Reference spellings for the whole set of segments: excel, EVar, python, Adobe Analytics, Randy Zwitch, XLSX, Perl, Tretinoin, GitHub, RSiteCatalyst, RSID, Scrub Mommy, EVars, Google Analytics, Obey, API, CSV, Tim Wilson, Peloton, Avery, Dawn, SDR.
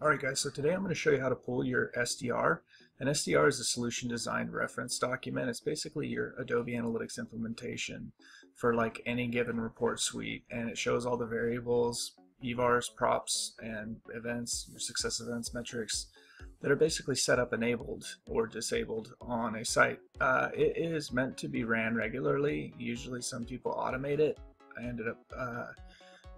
Alright guys, so today I'm going to show you how to pull your SDR. An SDR is a solution design reference document. It's basically your Adobe Analytics implementation for like any given report suite, and it shows all the variables, EVars, props, and events, your success events, metrics that are basically set up enabled or disabled on a site. It is meant to be ran regularly. Usually some people automate it. I ended up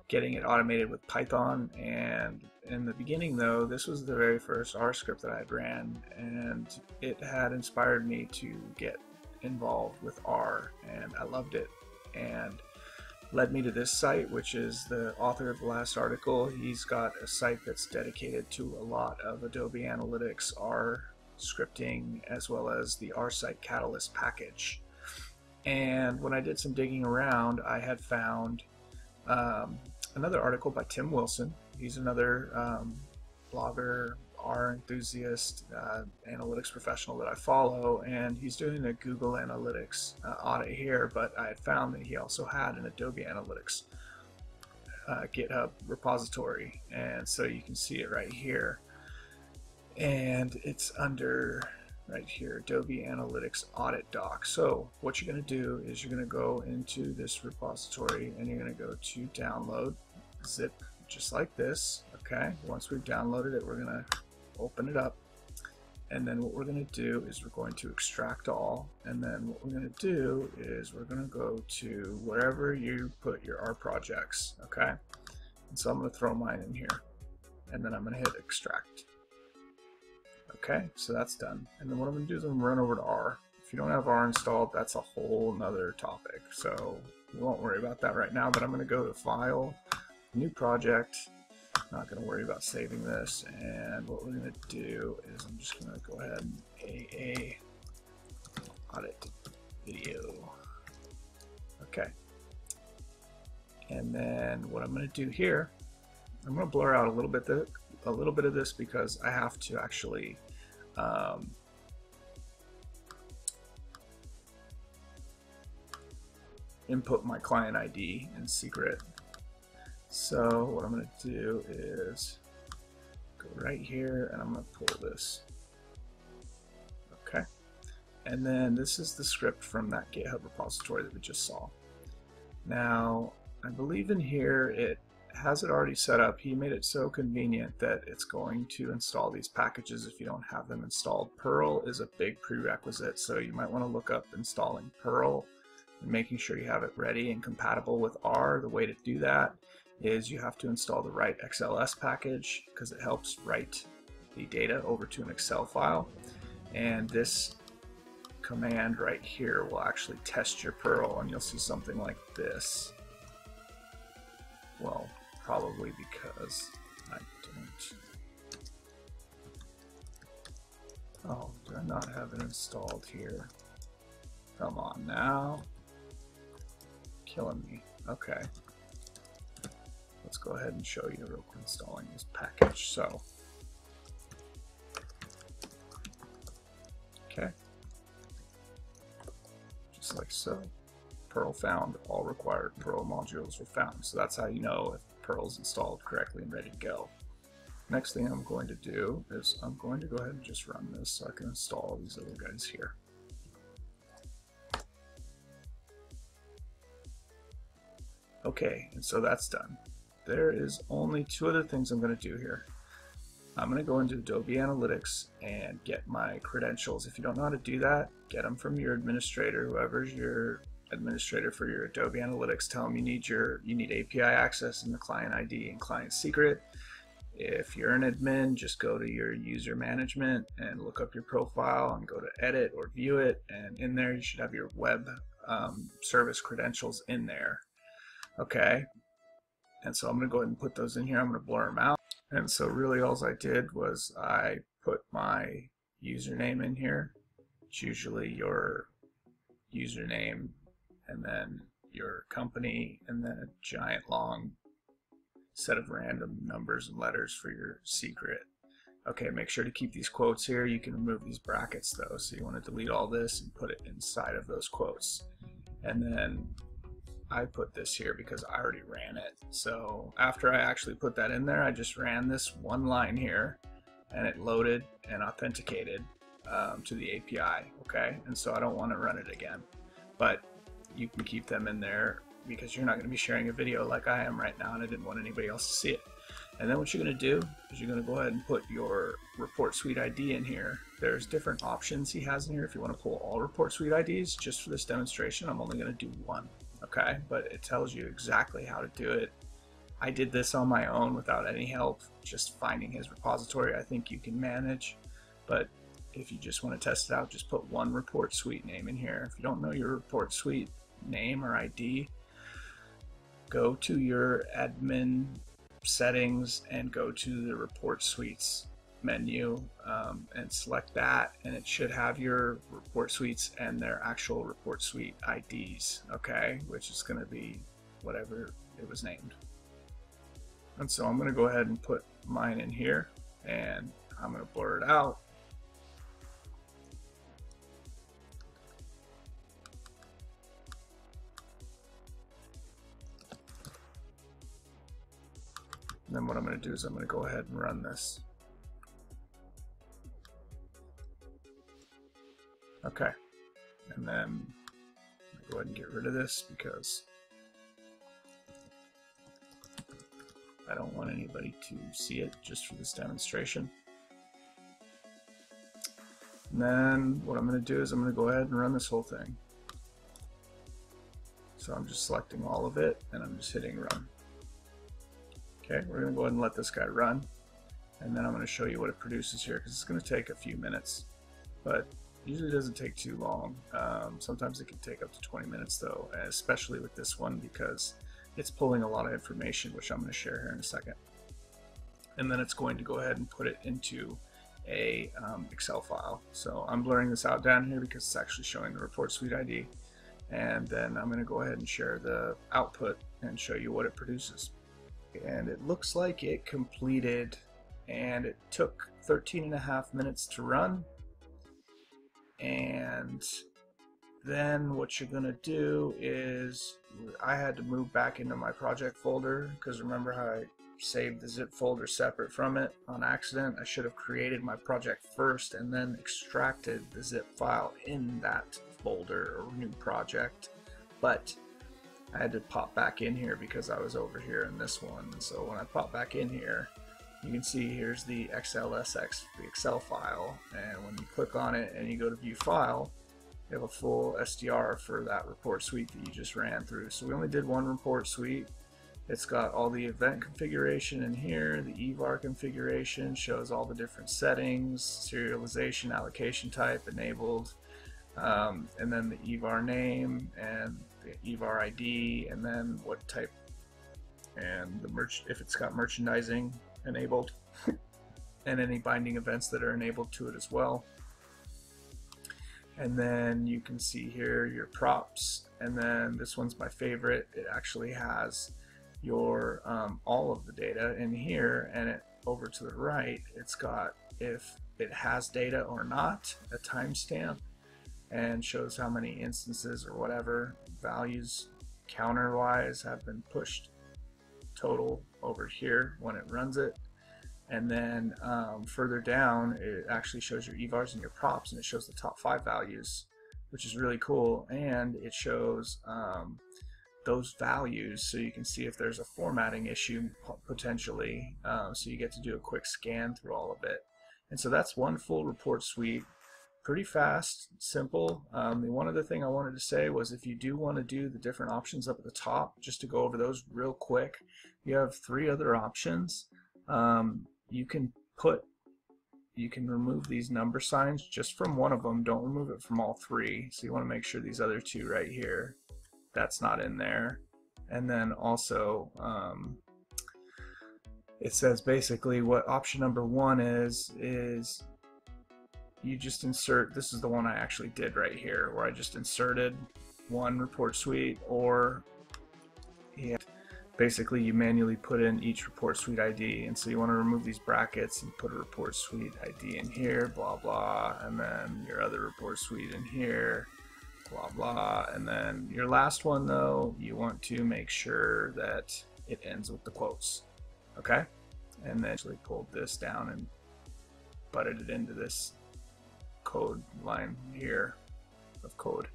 getting it automated with Python, and in the beginning though, this was the very first R script that I had ran, and it had inspired me to get involved with R, and I loved it, and led me to this site, which is the author of the last article. He's got a site that's dedicated to a lot of Adobe Analytics, R scripting, as well as the RSiteCatalyst package. And when I did some digging around, I had found another article by Tim Wilson. He's another blogger, R enthusiast, analytics professional that I follow, and he's doing a Google Analytics audit here, but I had found that he also had an Adobe Analytics GitHub repository, and so you can see it right here, and it's under right here, Adobe Analytics Audit Doc. So what you're going to do is you're going to go into this repository and you're going to go to download zip, just like this. Okay, once we've downloaded it, we're going to open it up, and then what we're going to do is we're going to extract all, and then what we're going to do is we're going to go to wherever you put your R projects. Okay, and so I'm going to throw mine in here, and then I'm going to hit extract. Okay, so that's done. And then what I'm going to do is I'm going to run over to R. If you don't have R installed, that's a whole nother topic, so we won't worry about that right now, but I'm going to go to File, New Project. I'm not going to worry about saving this, and what we're going to do is I'm just going to go ahead and AA Audit Video. Okay. And then what I'm going to do here, I'm going to blur out a little bit of this because I have to actually input my client ID in secret. So what I'm going to do is go right here and I'm going to pull this. Okay, and then this is the script from that GitHub repository that we just saw. Now I believe in here it has it already set up. He made it so convenient that it's going to install these packages if you don't have them installed. Perl is a big prerequisite, so you might want to look up installing Perl and making sure you have it ready and compatible with R. The way to do that is you have to install the right XLSX package because it helps write the data over to an Excel file, and this command right here will actually test your Perl, and you'll see something like this. Well, probably because I don't. Oh, do I not have it installed here? Come on now. Killing me. Okay. Let's go ahead and show you real quick installing this package. So, okay. Just like so. Perl found, all required Perl modules were found. So that's how you know if Perl's installed correctly and ready to go. Next thing I'm going to do is I'm going to go ahead and just run this so I can install these little guys here. Okay, and so that's done. There is only two other things I'm going to do here. I'm going to go into Adobe Analytics and get my credentials. If you don't know how to do that, get them from your administrator, whoever's your administrator for your Adobe Analytics. Tell them you need API access and the client ID and client secret. If you're an admin, just go to your user management and look up your profile and go to edit or view it, and in there you should have your web service credentials in there. Okay, and so I'm going to go ahead and put those in here. I'm going to blur them out, and so really all I did was I put my username in here. It's usually your username and then your company, and then a giant long set of random numbers and letters for your secret. Okay, make sure to keep these quotes here. You can remove these brackets though, so you want to delete all this and put it inside of those quotes. And then I put this here because I already ran it. So after I actually put that in there, I just ran this one line here and it loaded and authenticated to the API. Okay, and so I don't want to run it again, but you can keep them in there because you're not going to be sharing a video like I am right now, and I didn't want anybody else to see it. And then what you're going to do is you're going to go ahead and put your report suite ID in here. There's different options he has in here. If you want to pull all report suite IDs, just for this demonstration, I'm only going to do one. Okay, but it tells you exactly how to do it. I did this on my own without any help, just finding his repository. I think you can manage, but if you just want to test it out, just put one report suite name in here. If you don't know your report suite name or ID, go to your admin settings and go to the report suites menu and select that, and it should have your report suites and their actual report suite IDs, okay, which is going to be whatever it was named. And so I'm going to go ahead and put mine in here, and I'm going to blur it out. And then what I'm going to do is I'm going to go ahead and run this. Okay, and then go ahead and get rid of this because I don't want anybody to see it just for this demonstration. And then what I'm going to do is I'm going to go ahead and run this whole thing. So I'm just selecting all of it and I'm just hitting run. Okay, we're going to go ahead and let this guy run, and then I'm going to show you what it produces here because it's going to take a few minutes, but usually doesn't take too long. Sometimes it can take up to 20 minutes though, especially with this one because it's pulling a lot of information, which I'm going to share here in a second. And then it's going to go ahead and put it into a Excel file. So I'm blurring this out down here because it's actually showing the report suite ID. And then I'm going to go ahead and share the output and show you what it produces. And it looks like it completed, and it took 13.5 minutes to run. And then what you're going to do is I had to move back into my project folder because remember how I saved the zip folder separate from it on accident. I should have created my project first and then extracted the zip file in that folder or new project, but I had to pop back in here because I was over here in this one. And so when I pop back in here, you can see here's the XLSX, the Excel file, and when you click on it and you go to view file, you have a full SDR for that report suite that you just ran through. So we only did one report suite. It's got all the event configuration in here, the EVAR configuration, shows all the different settings, serialization, allocation type, enabled, and then the EVAR name and the EVAR ID, and then what type, and the if it's got merchandising enabled, and any binding events that are enabled to it as well. And then you can see here your props, and then this one's my favorite. It actually has your all of the data in here, and it over to the right it's got if it has data or not, a timestamp, and shows how many instances or whatever values counter wise have been pushed total over here when it runs it. And then further down it actually shows your EVARs and your props, and it shows the top 5 values, which is really cool, and it shows those values so you can see if there's a formatting issue potentially, so you get to do a quick scan through all of it. And so that's one full report suite, pretty fast, simple. One other thing I wanted to say was if you do want to do the different options up at the top, just to go over those real quick, you have 3 other options. You can remove these number signs just from one of them. Don't remove it from all 3. So you want to make sure these other 2 right here, that's not in there. And then also, it says basically what option number 1 is you just insert, this is the one I actually did right here where I just inserted one report suite, or yeah, basically you manually put in each report suite ID. And so you want to remove these brackets and put a report suite ID in here, blah blah, and then your other report suite in here, blah, blah. And then your last one though, you want to make sure that it ends with the quotes. Okay. And then actually pulled this down and butted it into this code line here of code.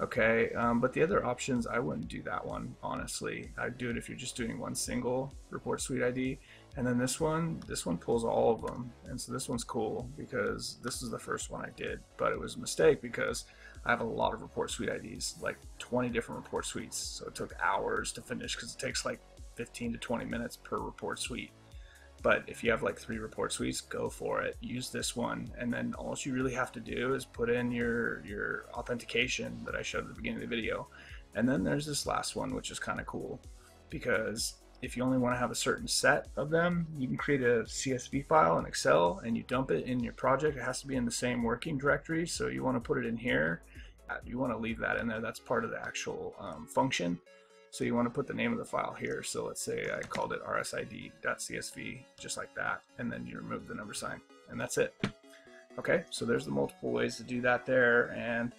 Okay. But the other options, I wouldn't do that one. Honestly, I'd do it if you're just doing one single report suite ID. And then this one pulls all of them. And so this one's cool because this is the first one I did, but it was a mistake because I have a lot of report suite IDs, like 20 different report suites. So it took hours to finish because it takes like 15 to 20 minutes per report suite. But if you have like 3 report suites, go for it. Use this one. And then all you really have to do is put in your authentication that I showed at the beginning of the video. And then there's this last one, which is kind of cool because if you only want to have a certain set of them, you can create a CSV file in Excel and you dump it in your project. It has to be in the same working directory. So you want to put it in here. You want to leave that in there. That's part of the actual function. So you want to put the name of the file here. So let's say I called it RSID.csv, just like that. And then you remove the number sign and that's it. Okay. So there's the multiple ways to do that there. And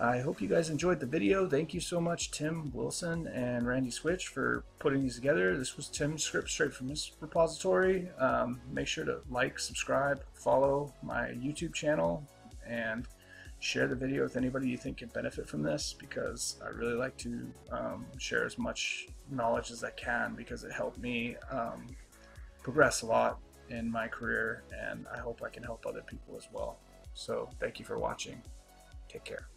I hope you guys enjoyed the video. Thank you so much, Tim Wilson and Randy Zwitch, for putting these together. This was Tim's script straight from his repository. Make sure to like, subscribe, follow my YouTube channel, and share the video with anybody you think can benefit from this, because I really like to share as much knowledge as I can, because it helped me progress a lot in my career, and I hope I can help other people as well. So thank you for watching. Take care.